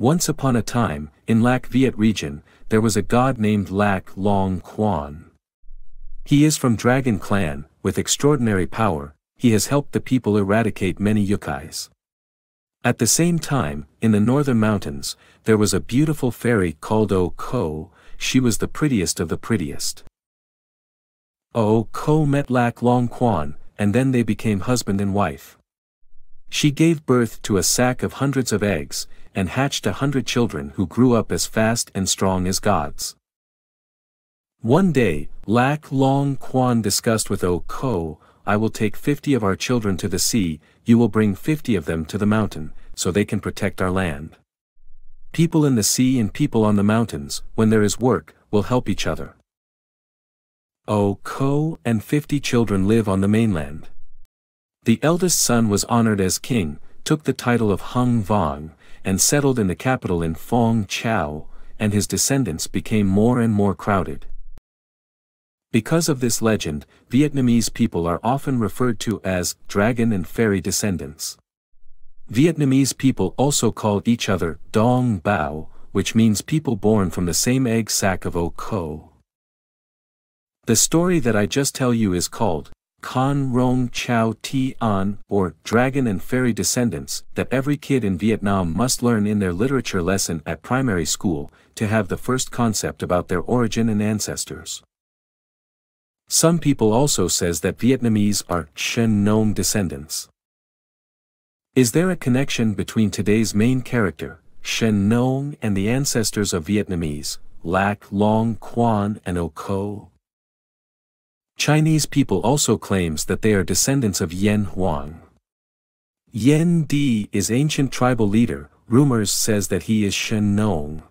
Once upon a time, in Lac Viet region, there was a god named Lac Long Quan. He is from Dragon Clan, with extraordinary power, he has helped the people eradicate many yukais. At the same time, in the northern mountains, there was a beautiful fairy called Âu Cơ, she was the prettiest of the prettiest. Âu Cơ met Lac Long Quan, and then they became husband and wife. She gave birth to a sack of hundreds of eggs, and hatched 100 children who grew up as fast and strong as gods. One day, Lac Long Quan discussed with Âu Cơ, I will take 50 of our children to the sea, you will bring 50 of them to the mountain, so they can protect our land. People in the sea and people on the mountains, when there is work, will help each other. Âu Cơ and 50 children live on the mainland. The eldest son was honored as king, took the title of Hung Vuong, and settled in the capital in Phong Chau, and his descendants became more and more crowded. Because of this legend, Vietnamese people are often referred to as dragon and fairy descendants. Vietnamese people also call each other Dong Bao, which means people born from the same egg sac of Âu Cơ. The story that I just tell you is called Con Rong Chau Tien, or Dragon and Fairy Descendants, that every kid in Vietnam must learn in their literature lesson at primary school, to have the first concept about their origin and ancestors. Some people also says that Vietnamese are Shen Nong descendants. Is there a connection between today's main character, Shen Nong, and the ancestors of Vietnamese, Lac Long Quan and Âu Cơ? Chinese people also claims that they are descendants of Yan Huang. Yan Di is ancient tribal leader, rumors says that he is Shen Nong.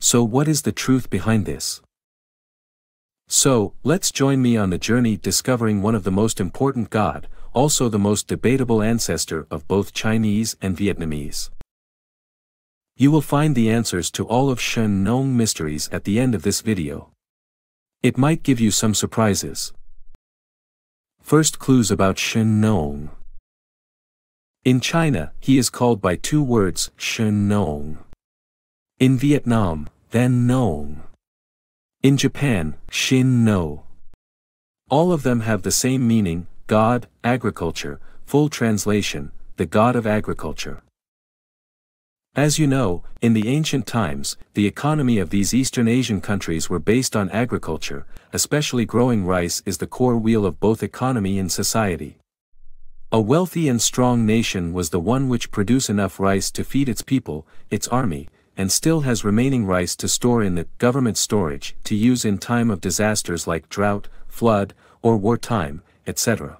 So what is the truth behind this? So, let's join me on the journey discovering one of the most important god, also the most debatable ancestor of both Chinese and Vietnamese. You will find the answers to all of Shen Nong mysteries at the end of this video. It might give you some surprises. First, clues about Shen Nong. In China, he is called by two words, Shen Nong. In Vietnam, Van Nong. In Japan, Shin No. All of them have the same meaning, God, agriculture, full translation, the god of agriculture. As you know, in the ancient times, the economy of these Eastern Asian countries were based on agriculture, especially growing rice is the core wheel of both economy and society. A wealthy and strong nation was the one which produced enough rice to feed its people, its army, and still has remaining rice to store in the government storage to use in time of disasters like drought, flood, or wartime, etc.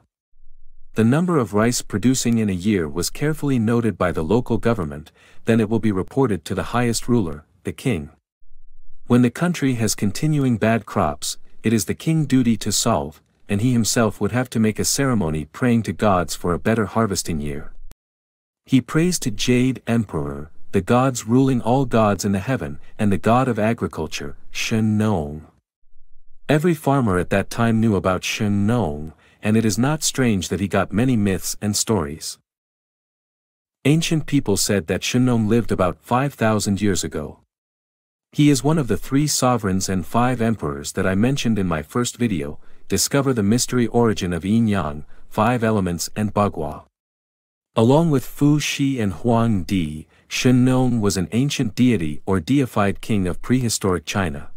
The number of rice producing in a year was carefully noted by the local government, then it will be reported to the highest ruler, the king. When the country has continuing bad crops, it is the king's duty to solve, and he himself would have to make a ceremony praying to gods for a better harvesting year. He prays to Jade Emperor, the gods ruling all gods in the heaven, and the god of agriculture, Shen Nong. Every farmer at that time knew about Shen Nong, and it is not strange that he got many myths and stories. Ancient people said that Shen Nong lived about 5,000 years ago. He is one of the 3 sovereigns and 5 emperors that I mentioned in my first video, Discover the Mystery Origin of Yin Yang, 5 Elements and Bagua. Along with Fu Xi and Huang Di, Shen Nong was an ancient deity or deified king of prehistoric China.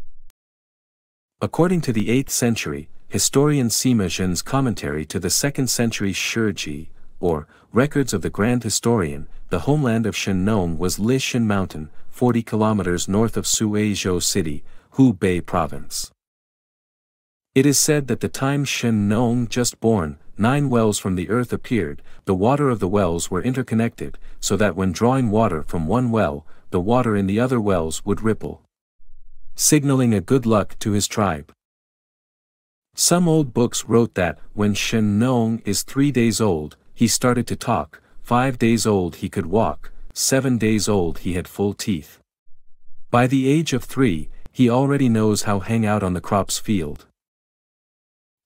According to the 8th century, historian Sima Zhen's commentary to the 2nd century Shiji, or Records of the Grand Historian, the homeland of Shen Nong was Lishan Mountain, 40 kilometers north of Suizhou City, Hubei Province. It is said that the time Shen Nong just born, 9 wells from the earth appeared, the water of the wells were interconnected, so that when drawing water from one well, the water in the other wells would ripple, signaling a good luck to his tribe. Some old books wrote that, when Shen Nong is 3 days old, he started to talk, 5 days old he could walk, 7 days old he had full teeth. By the age of 3, he already knows how hang out on the crops field.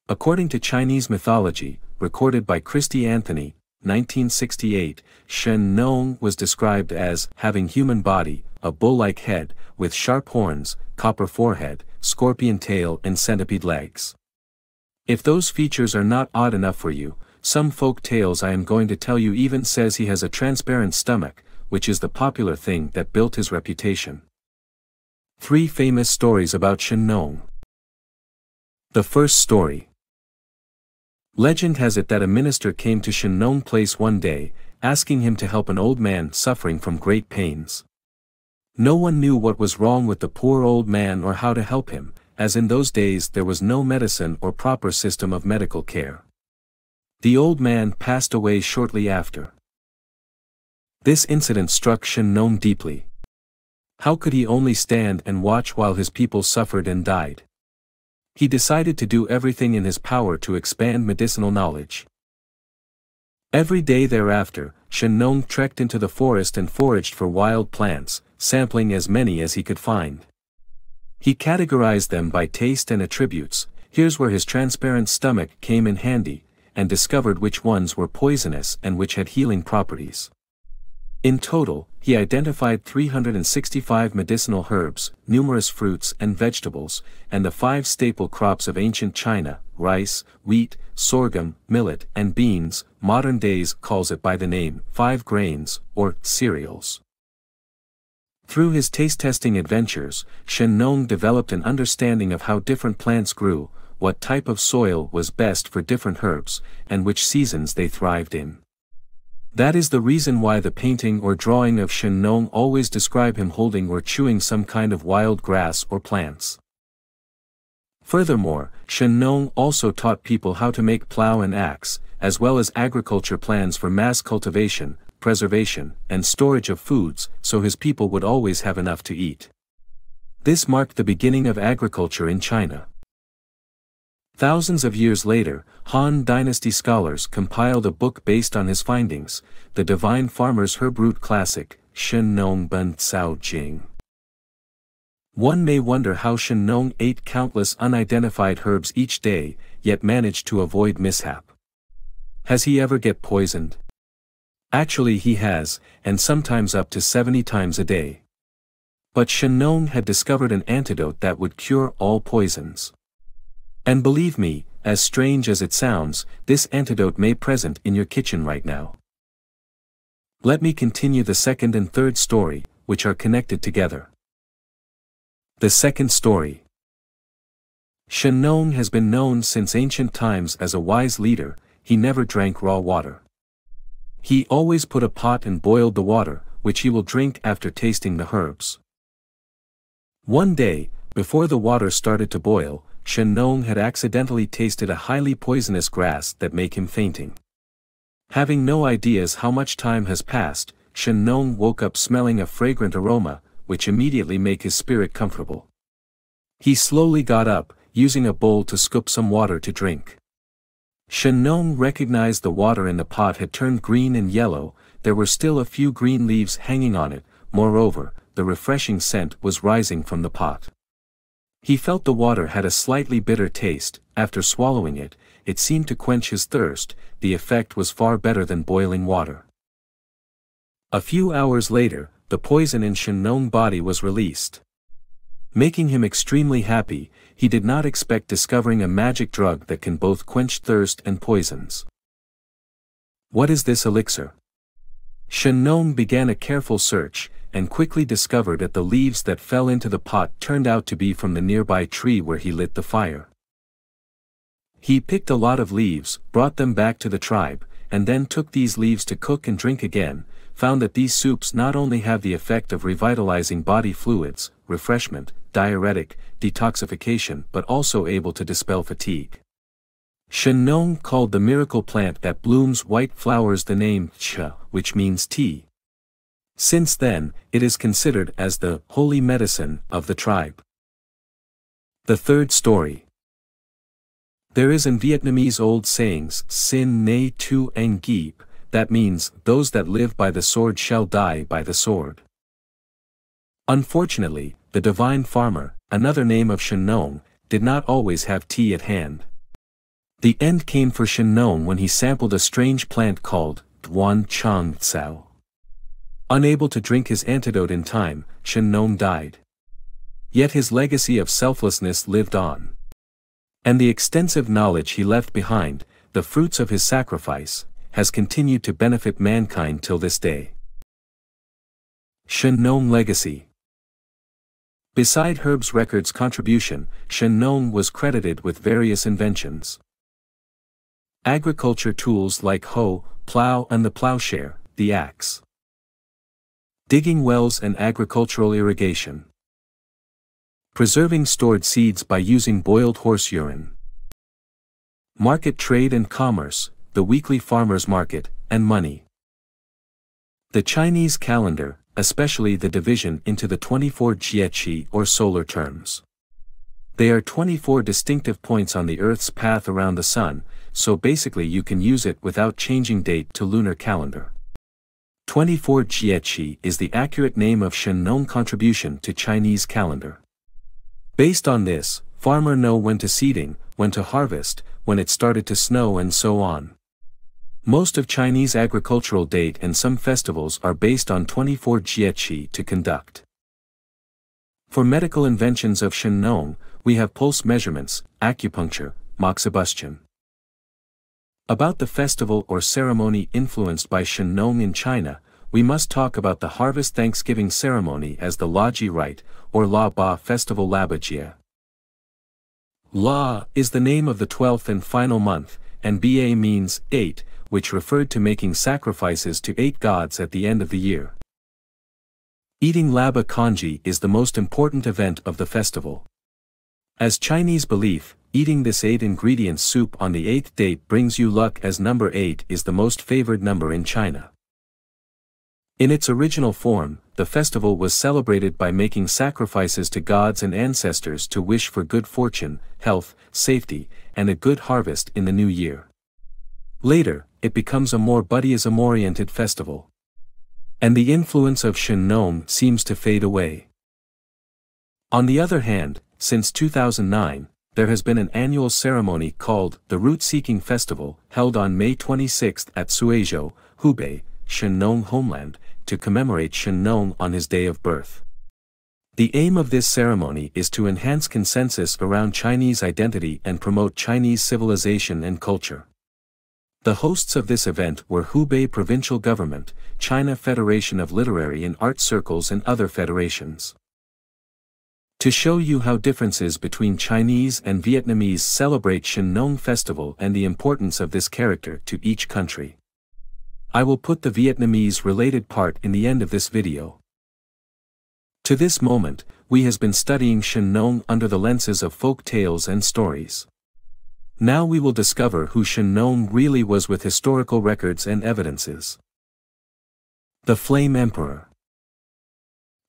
According to Chinese mythology, recorded by Christie Anthony, 1968, Shen Nong was described as having human body, a bull-like head, with sharp horns, copper forehead, scorpion tail and centipede legs. If those features are not odd enough for you, some folk tales I am going to tell you even says he has a transparent stomach, which is the popular thing that built his reputation. Three famous stories about Shen Nong. The first story. Legend has it that a minister came to Shen Nong place one day, asking him to help an old man suffering from great pains. No one knew what was wrong with the poor old man or how to help him, as in those days there was no medicine or proper system of medical care. The old man passed away shortly after. This incident struck Shen Nong deeply. How could he only stand and watch while his people suffered and died? He decided to do everything in his power to expand medicinal knowledge. Every day thereafter, Shen Nong trekked into the forest and foraged for wild plants, sampling as many as he could find. He categorized them by taste and attributes. Here's where his transparent stomach came in handy, and discovered which ones were poisonous and which had healing properties. In total, he identified 365 medicinal herbs, numerous fruits and vegetables, and the 5 staple crops of ancient China, rice, wheat, sorghum, millet, and beans, modern days calls it by the name 5 grains, or cereals. Through his taste-testing adventures, Shen Nong developed an understanding of how different plants grew, what type of soil was best for different herbs, and which seasons they thrived in. That is the reason why the painting or drawing of Shen Nong always describe him holding or chewing some kind of wild grass or plants. Furthermore, Shen Nong also taught people how to make plow and axe, as well as agriculture plans for mass cultivation, preservation, and storage of foods, so his people would always have enough to eat. This marked the beginning of agriculture in China. Thousands of years later, Han Dynasty scholars compiled a book based on his findings, The Divine Farmer's Herb Root Classic, Shen Nong Ben Cao Jing. One may wonder how Shen Nong ate countless unidentified herbs each day, yet managed to avoid mishap. Has he ever get poisoned? Actually he has, and sometimes up to 70 times a day. But Shen Nong had discovered an antidote that would cure all poisons. And believe me, as strange as it sounds, this antidote may be present in your kitchen right now. Let me continue the second and third story, which are connected together. The second story. Shen Nong has been known since ancient times as a wise leader. He never drank raw water. He always put a pot and boiled the water, which he will drink after tasting the herbs. One day, before the water started to boil, Shen Nong had accidentally tasted a highly poisonous grass that made him fainting. Having no ideas how much time has passed, Shen Nong woke up smelling a fragrant aroma, which immediately made his spirit comfortable. He slowly got up, using a bowl to scoop some water to drink. Shen Nong recognized the water in the pot had turned green and yellow. There were still a few green leaves hanging on it. Moreover, the refreshing scent was rising from the pot. He felt the water had a slightly bitter taste. After swallowing it, it seemed to quench his thirst. The effect was far better than boiling water. A few hours later, the poison in Shen Nong's body was released. Making him extremely happy, he did not expect discovering a magic drug that can both quench thirst and poisons. What is this elixir? Shen Nong began a careful search, and quickly discovered that the leaves that fell into the pot turned out to be from the nearby tree where he lit the fire. He picked a lot of leaves, brought them back to the tribe, and then took these leaves to cook and drink again, found that these soups not only have the effect of revitalizing body fluids, refreshment, diuretic, detoxification, but also able to dispel fatigue. Shen Nong called the miracle plant that blooms white flowers the name Cha, which means tea. Since then, it is considered as the holy medicine of the tribe. The third story. There is in Vietnamese old sayings Sin Nay Tu Anh Gip, that means those that live by the sword shall die by the sword. Unfortunately, the divine farmer, another name of Shen Nong, did not always have tea at hand. The end came for Shen Nong when he sampled a strange plant called Duan Chang Cao. Unable to drink his antidote in time, Shen Nong died. Yet his legacy of selflessness lived on. And the extensive knowledge he left behind, the fruits of his sacrifice, has continued to benefit mankind till this day. Shen Nong legacy. Beside Herb's record's contribution, Shen Nong was credited with various inventions. Agriculture tools like hoe, plow and the plowshare, the axe. Digging wells and agricultural irrigation. Preserving stored seeds by using boiled horse urine. Market trade and commerce, the weekly farmers' market, and money. The Chinese calendar, especially the division into the 24 jiechi or solar terms. They are 24 distinctive points on the Earth's path around the Sun, so basically you can use it without changing date to lunar calendar. 24 jiechi is the accurate name of Shen Nong's contribution to Chinese calendar. Based on this, farmer know when to seeding, when to harvest, when it started to snow and so on. Most of Chinese agricultural date and some festivals are based on 24 jiechi to conduct. For medical inventions of Shen Nong, we have pulse measurements, acupuncture, moxibustion. About the festival or ceremony influenced by Shen Nong in China, we must talk about the harvest Thanksgiving ceremony as the Laji Rite or La Ba Festival Laba Congee. La is the name of the 12th and final month, and Ba means 8, which referred to making sacrifices to 8 gods at the end of the year. Eating Laba Congee is the most important event of the festival. As Chinese belief, eating this 8-ingredient soup on the 8th day brings you luck, as number 8 is the most favored number in China. In its original form, the festival was celebrated by making sacrifices to gods and ancestors to wish for good fortune, health, safety, and a good harvest in the new year. Later, it becomes a more Buddhism-oriented festival. And the influence of Shen Nong seems to fade away. On the other hand, since 2009, there has been an annual ceremony called the Root Seeking Festival, held on May 26 at Suizhou, Hubei, Shen Nong homeland, to commemorate Shen Nong on his day of birth. The aim of this ceremony is to enhance consensus around Chinese identity and promote Chinese civilization and culture. The hosts of this event were Hubei Provincial Government, China Federation of Literary and Art Circles and other federations. To show you how differences between Chinese and Vietnamese celebrate Shen Nong festival and the importance of this character to each country, I will put the Vietnamese related part in the end of this video. To this moment, we has been studying Shen Nong under the lenses of folk tales and stories. Now we will discover who Shen Nong really was with historical records and evidences. The Flame Emperor.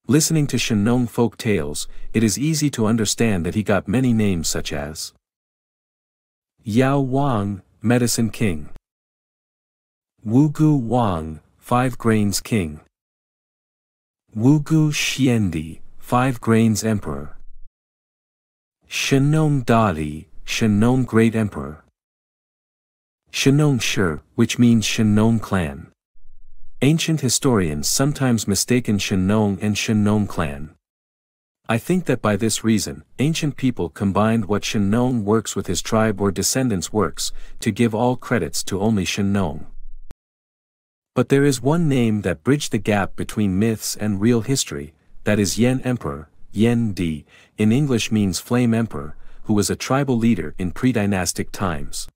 Listening to Shen Nong folk tales, it is easy to understand that he got many names such as Yao Wang, Medicine King. Wugu Wang, 5 Grains King. Wugu Xiendi, 5 Grains Emperor. Shen Nong Dali, Shen Nong Great Emperor. Shen Nong Shi, which means Shen Nong Clan. Ancient historians sometimes mistaken Shen Nong and Shen Nong Clan. I think that by this reason, ancient people combined what Shen Nong works with his tribe or descendants works, to give all credits to only Shen Nong. But there is one name that bridged the gap between myths and real history, that is Yan Emperor, Yan Di, in English means Flame Emperor, who was a tribal leader in pre-dynastic times.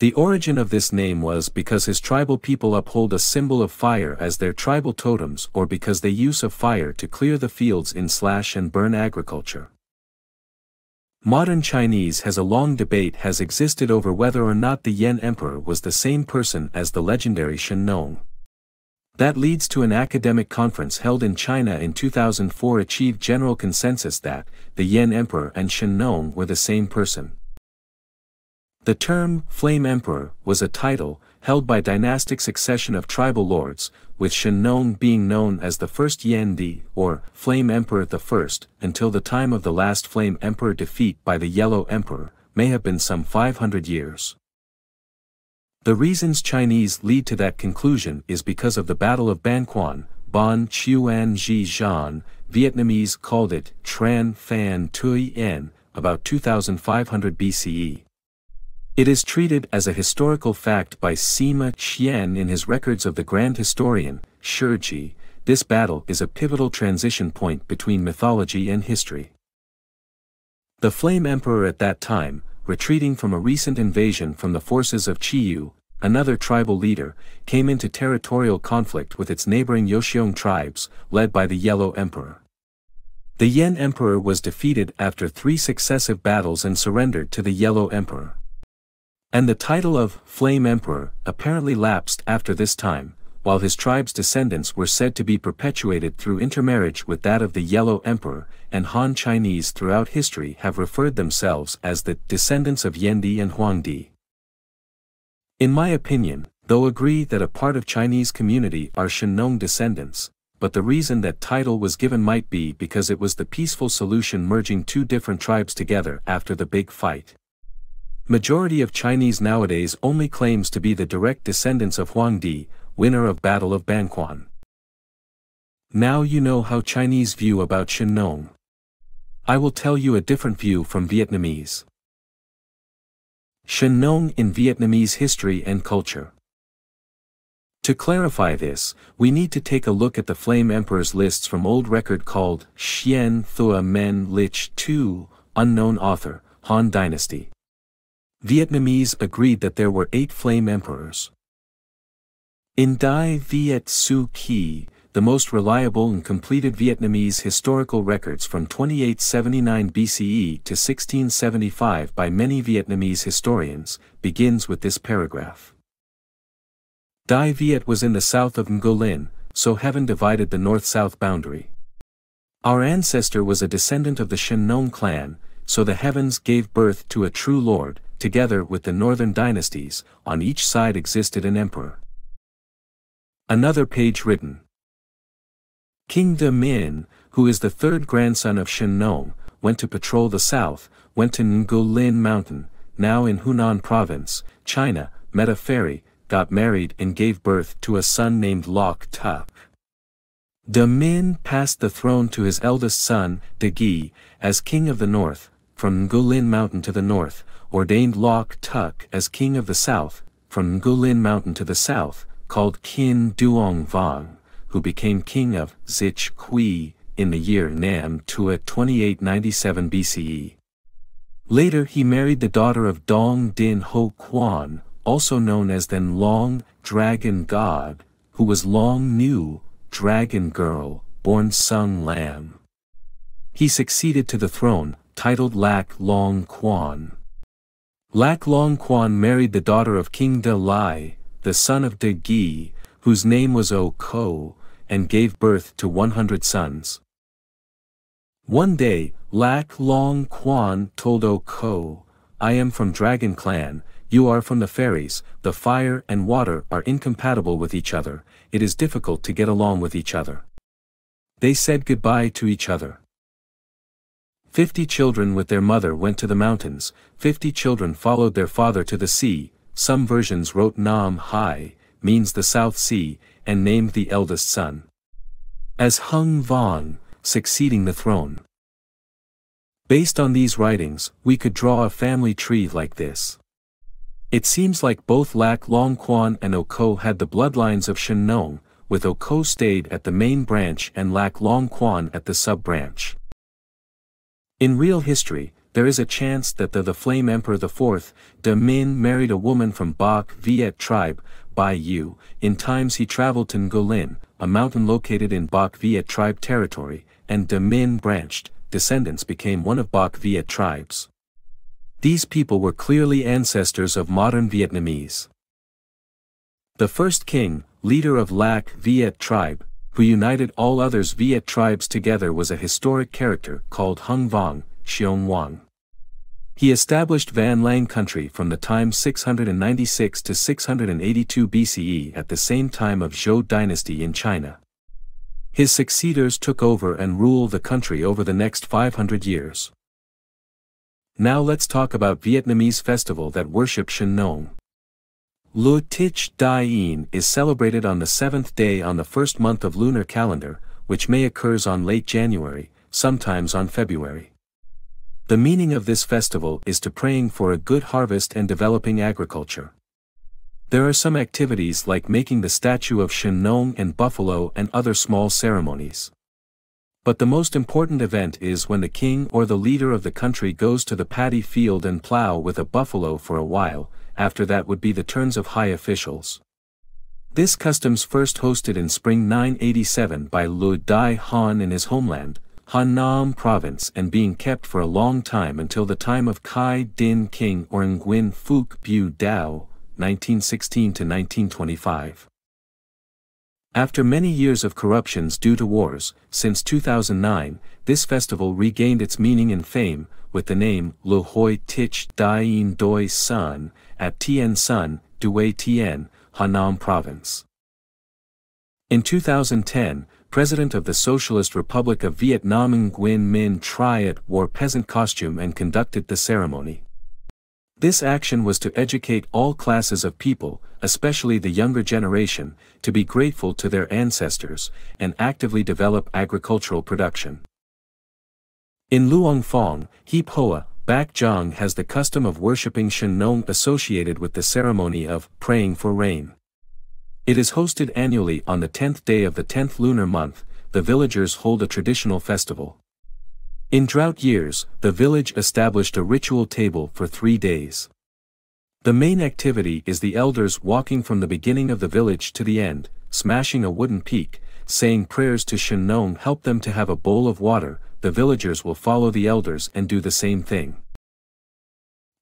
The origin of this name was because his tribal people uphold a symbol of fire as their tribal totems, or because they use of fire to clear the fields in slash and burn agriculture. Modern Chinese has a long debate has existed over whether or not the Yan Emperor was the same person as the legendary Shen Nong. That leads to an academic conference held in China in 2004 achieved general consensus that the Yan Emperor and Shen Nong were the same person. The term Flame Emperor was a title held by dynastic succession of tribal lords, with Shen Nong being known as the first Yan Di or Flame Emperor I, until the time of the last Flame Emperor defeat by the Yellow Emperor, may have been some 500 years. The reasons Chinese lead to that conclusion is because of the Battle of Ban Quan, Ban Chuan Ji Zhan, Vietnamese called it Tran Fan Tui En, about 2500 BCE. It is treated as a historical fact by Sima Qian in his records of the Grand Historian, Shiji. This battle is a pivotal transition point between mythology and history. The Flame Emperor at that time, retreating from a recent invasion from the forces of Qiyu, another tribal leader, came into territorial conflict with its neighboring Yoshiong tribes, led by the Yellow Emperor. The Yen Emperor was defeated after 3 successive battles and surrendered to the Yellow Emperor. And the title of Flame Emperor apparently lapsed after this time, while his tribe's descendants were said to be perpetuated through intermarriage with that of the Yellow Emperor, and Han Chinese throughout history have referred themselves as the descendants of Yendi and Huangdi. In my opinion, though agree that a part of Chinese community are Shennong descendants, but the reason that title was given might be because it was the peaceful solution merging 2 different tribes together after the big fight. Majority of Chinese nowadays only claims to be the direct descendants of Huangdi, winner of Battle of Ban Quan. Now you know how Chinese view about Shennong. I will tell you a different view from Vietnamese. Shennong in Vietnamese history and culture. To clarify this, we need to take a look at the Flame Emperor's lists from old record called Xian Thua Men Lich Tu, unknown author, Han Dynasty. Vietnamese agreed that there were 8 Flame Emperors. In Dai Viet Su Ki, the most reliable and completed Vietnamese historical records from 2879 BCE to 1675 by many Vietnamese historians, begins with this paragraph. Dai Viet was in the south of Ngũ Lĩnh, so heaven divided the north-south boundary. Our ancestor was a descendant of the Shennong clan, so the heavens gave birth to a true lord, together with the northern dynasties, on each side existed an emperor. Another page written. King De Min, who is the 3rd grandson of Shennong, went to patrol the south, went to Ngũ Lĩnh Mountain, now in Hunan Province, China, met a fairy, got married and gave birth to a son named Lok Tuk. De Min passed the throne to his eldest son, De Gi, as king of the north, from Ngũ Lĩnh Mountain to the north, ordained Lok Tuk as king of the south, from Ngũ Lĩnh Mountain to the south, called Qin Duong Vang, who became king of Zich Kui in the year Nam Tua 2897 BCE. Later he married the daughter of Dong Din Ho Quan, also known as then Long Dragon God, who was Long New Dragon Girl, born Sung Lam. He succeeded to the throne, titled Lac Long Quan. Lac Long Quan married the daughter of King De Lai, the son of De Gi, whose name was Âu Cơ, and gave birth to 100 sons. One day, Lac Long Quan told Âu Cơ, "I am from Dragon Clan, you are from the fairies, the fire and water are incompatible with each other, it is difficult to get along with each other." They said goodbye to each other. 50 children with their mother went to the mountains, 50 children followed their father to the sea. Some versions wrote Nam Hai, means the South Sea, and named the eldest son as Hung Vuong, succeeding the throne. Based on these writings, we could draw a family tree like this. It seems like both Lac Long Quan and Âu Cơ had the bloodlines of Shennong, with Âu Cơ stayed at the main branch and Lac Long Quan at the sub-branch. In real history, there is a chance that the Flame Emperor IV, De Min, married a woman from Bac Viet tribe, Bai Yu. In times he traveled to Ngũ Lĩnh, a mountain located in Bac Viet tribe territory, and De Min branched, descendants became one of Bac Viet tribes. These people were clearly ancestors of modern Vietnamese. The first king, leader of Lac Viet tribe, who united all others Viet tribes together, was a historic character called Hung Vuong. He established Van Lang country from the time 696 to 682 BCE at the same time of Zhou dynasty in China. His succeeders took over and ruled the country over the next 500 years. Now let's talk about Vietnamese festival that worship Shennong. Lu Tich Dayin is celebrated on the 7th day on the first month of lunar calendar, which may occurs on late January, sometimes on February. The meaning of this festival is to praying for a good harvest and developing agriculture. There are some activities like making the statue of Shen Nong and buffalo and other small ceremonies. But the most important event is when the king or the leader of the country goes to the paddy field and plow with a buffalo for a while. After that would be the turns of high officials. This customs first hosted in spring 987 by Lu Dai Han in his homeland, Hanam province, and being kept for a long time until the time of Kai Din King or Nguyen Phuc Bu Dao, 1916 to 1925. After many years of corruptions due to wars, since 2009, this festival regained its meaning and fame, with the name Lu Hoi Tich Dayin Doi Sun, at Tien Sun, Duwei Tien, Hanam Province. In 2010, President of the Socialist Republic of Vietnam Nguyen Minh Triet wore peasant costume and conducted the ceremony. This action was to educate all classes of people, especially the younger generation, to be grateful to their ancestors, and actively develop agricultural production. In Luangphong, Heap Hoa, Bac Giang has the custom of worshipping Shen Nong associated with the ceremony of praying for rain. It is hosted annually on the 10th day of the 10th lunar month. The villagers hold a traditional festival. In drought years, the village established a ritual table for 3 days. The main activity is the elders walking from the beginning of the village to the end, smashing a wooden peak, saying prayers to Shen Nong help them to have a bowl of water. The villagers will follow the elders and do the same thing.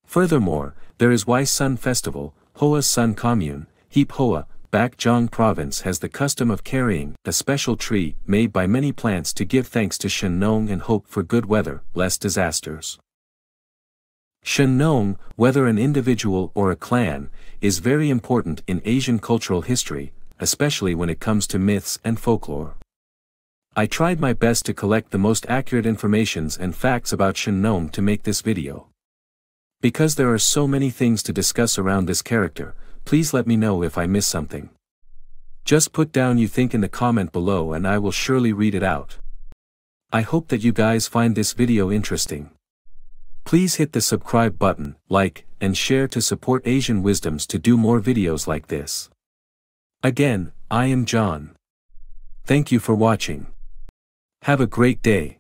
Furthermore, there is Wai Sun Festival. Hoa Sun Commune, Heap Hoa, Bac Giang Province has the custom of carrying a special tree made by many plants to give thanks to Shen Nong and hope for good weather, less disasters. Shen Nong, whether an individual or a clan, is very important in Asian cultural history, especially when it comes to myths and folklore. I tried my best to collect the most accurate informations and facts about Shen Nong to make this video. Because there are so many things to discuss around this character, please let me know if I miss something. Just put down you think in the comment below and I will surely read it out. I hope that you guys find this video interesting. Please hit the subscribe button, like, and share to support Asian Wisdoms to do more videos like this. Again, I am John. Thank you for watching. Have a great day.